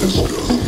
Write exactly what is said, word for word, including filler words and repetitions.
Let's go.